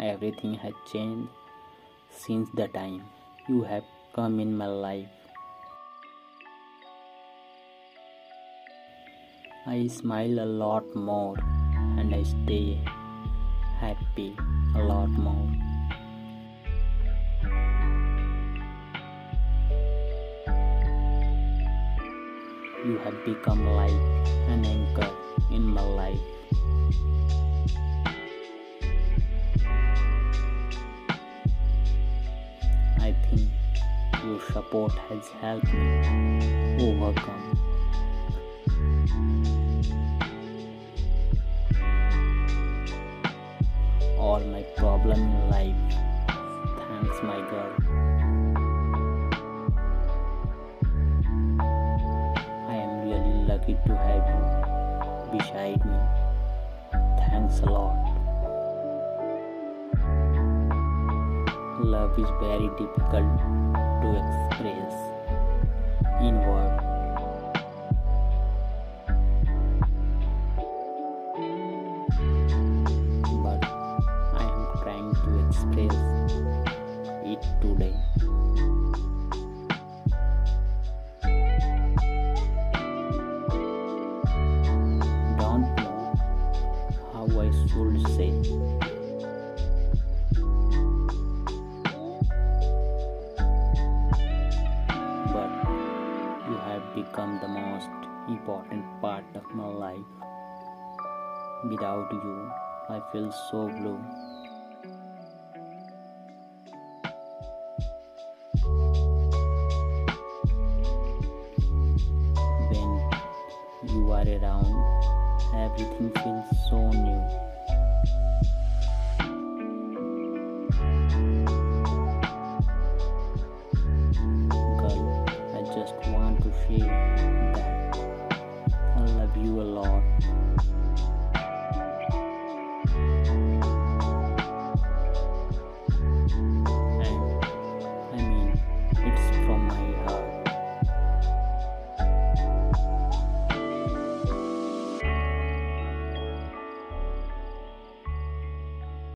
Everything has changed since the time you have come in my life. I smile a lot more and I stay happy a lot more. You have become like an anchor in my life. I think your support has helped me overcome all my problems in life. Thanks, my girl. I am really lucky to have you beside me. Thanks a lot. Love is very difficult to express in words. Express it today. Don't know how I should say. But you have become the most important part of my life. Without you, I feel so blue. You are around, everything feels so new. Girl, I just want to say that I love you a lot.